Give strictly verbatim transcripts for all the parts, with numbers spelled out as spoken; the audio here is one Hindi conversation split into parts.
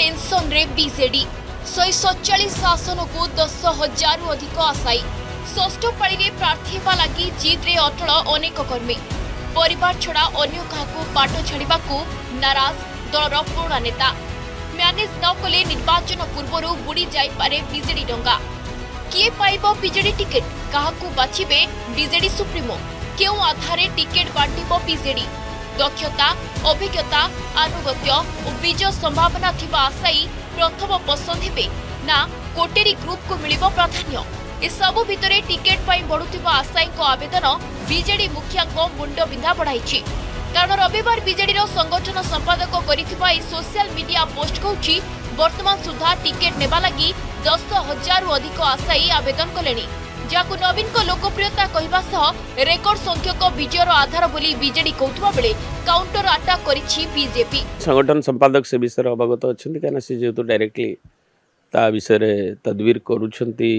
टेंशन रे बीजेडी शहे सतचाश आसन को दस हजार अधिक आशायी षष्ठ पाली प्रार्थी लगी जिद्रे अटल अनेक कर्मी परिवार छड़ा अन्य काहाकू बाट छाड़ा नाराज दलर पुराणा नेता मैनेज न कले निर्वाचन पूर्वर बुड़ी जाए बीजेडी डंगा किए पाइब बीजेडी टिकेट काहाकू बाछिबे बीजेडी सुप्रीमो क्यों आधार टिकेट बांटिबो बीजेडी दक्षता अभिज्ञता आनुगत्य और विजय संभावना थी आशायी प्रथम पसंद हे ना कोटेरी ग्रुप को मिल प्राधान्य एसबू भितर टिकेट पर बढ़ुवा आशायी आवेदन बीजेडी मुखिया मुंडबिंधा बढ़ाई कारण रविवार बीजेडी संगठन संपादक करिथिबा सोशल मीडिया पोस्ट कहूँ वर्तमान सुधा टिकेट नेबा लगी दस हजार अधिक आशायी आवेदन कले जहां नवीन को लोकप्रियता कहवासह रेकर्ड संख्यक विजयर आधार बोली बीजेडी कहता बेले काउंटर अटैक करिछि बीजेपी संगठन संपादक से विषय अवगत अच्छा कहीं से जेहतु डायरेक्टली ता विषय तदबीर करूछंती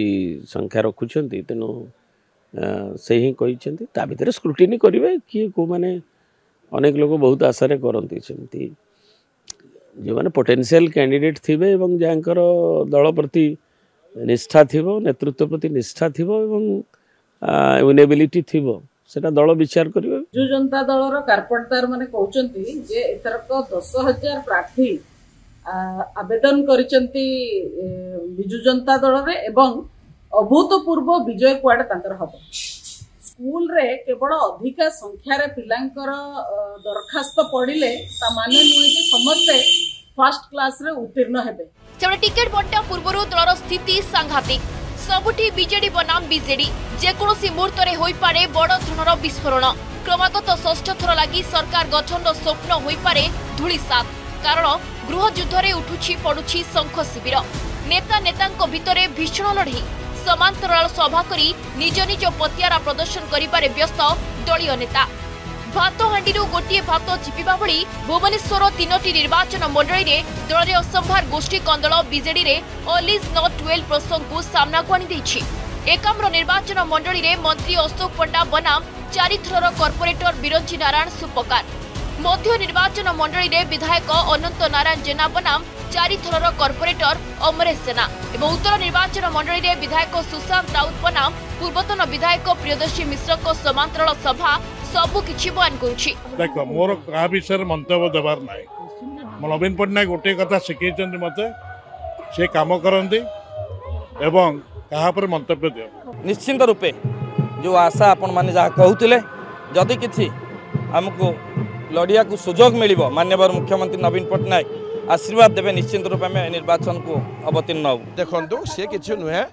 संख्या रखुछंती तेनु से ही कहिसेंती ता भीतर स्क्रूटिनी करिवे कि को माने अनेक लोग बहुत आशा रे करंती सेंती जो माने पोटेंशियल कैंडिडेट थिबे एवं जांकर दल प्रति निष्ठा थिबो नेतृत्व प्रति निष्ठा थिबो एवं विनेबिलिटी थिबो सेटा दल विचार करिवे जो जनता दलर कारपटदार माने कहउचंती जे एतरक दस हजार प्रार्थी आवेदन करिसेंती बिजु जनता दल रे एवं अभूतपूर्व विजय क्वाड तांकर हबो स्कूल रे केवल अधिक संख्या रे पिलांकर दरखास्त पडिले ता माने नुए जे समस्ते फर्स्ट क्लास रे उत्तीर्ण हेबे सेबे टिकट बंटा पूर्व दलर स्थिति सांघातिक सबुठी बीजेडी बनाम बीजेडी जेकोसी मुहूर्त रे होई पारे बड़ धनर विस्फोरण क्रमागत षष्ठ थर लागि सरकार गठन रो स्वप्न होई पारे धूलिसात कारण गृह युद्ध रे उठुछि पडुछि शंख शिविर नेता नेतांको भितरे भीषण लड़े समांतराल सभा करी निज निज पतियारा प्रदर्शन करिबारे व्यस्त दलीय नेता भात हांडीरू गोटे भात चिपिबा भली भुवनेश्वर तीनोटी निर्वाचन मंडली रे दलरे असंभार गोष्ठी कंदल बीजेडी रे ऑल इज नॉट ट्वेल्व प्रसंग को सामना को आनी देछि एकाम्र निर्वाचन मंडली रे मंत्री अशोक पंडा बनाम चारिथर कॉर्पोरेटर बीरंजी नारायण सुपकार मध्य निर्वाचन मंडली रे विधायक अनंत नारायण जेना बनाम चारिथर कॉर्पोरेटर अमरेश जेना एवं उत्तर निर्वाचन मंडली रे विधायक सुशांत राउत बनाम पूर्वतन विधायक प्रियोदर्शी मिश्र को समांतराल सभा सबु किछि बयान करूछि देखो मोर का विषय मंतव्य देबार नाही नवीन पटनायक गोटे कथा सिखैछन मते से काम करंदी एवं कहा पर मंतव्य दे निश्चित रूपे जो आशा आपण माने जा कहउतिले जदी किछि हमको लड़िया को सुजोग मिल माननीय मुख्यमंत्री नवीन पटनायक आशीर्वाद देवे निश्चित रूप में निर्वाचन को अवतीर्ण हो देखो सी कि नुहे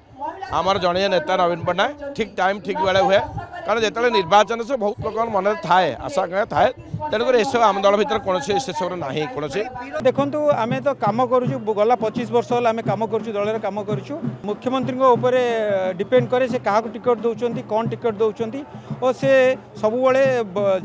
आमर जड़े नेता नवीन पटनायक ठीक टाइम ठीक बेले हुए कारण जिते निर्वाचन से बहुत लोक मन थाए आशा क्या थाए तेणुक एसब आम दल भर कौन से सब ना कौन देखो आम तो कम करूँ गला पचीस वर्ष होगा आम कम कर दल कम करूँ मुख्यमंत्री डिपेंड करे से क्या टिकट दौरान कौन टिकट दौरान और से सब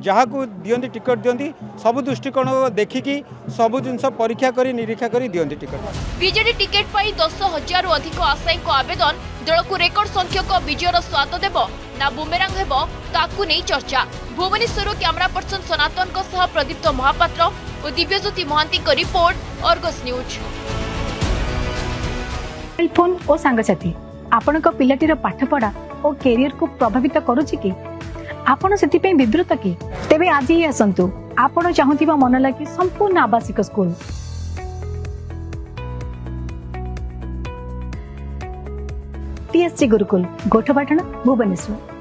जहाँ को दिखती टिकट दिखती सब दृष्टिकोण देखिकी सब जिनस परीक्षा कर निरीक्षा कर दिखती टिकट बीजेडी टिकेट पर दस हजार अधिक आशायी आवेदन दल को रेकर्ड संख्यक विजयर स्वाद देव ना बुमेरांग हेबो ताकु नै चर्चा भुवनेश्वर कैमरा पर्सन सनातन को सह प्रदीप्त महापात्र और दिव्यज्योति महांती का रिपोर्ट अर्गस न्यूज फोन ओ सांगसाथी आपण को पिलाटीर पाठपढ़ा और करियर को प्रभावित करूची कि आपण सेति पे विद्रुत कि तेबे आज ही असंतु आपण चाहूतिबा मन लागी संपूर्ण आवासिक स्कूल टीएससी गुरुकुल गोठपाटना भुवनेश्वर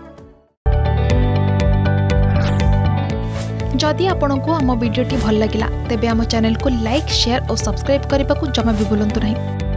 जदि आपंको आम वीडियो भल लगा तेब आम चैनल को लाइक शेयर और सब्सक्राइब करने को जमा भी भूलु नहीं।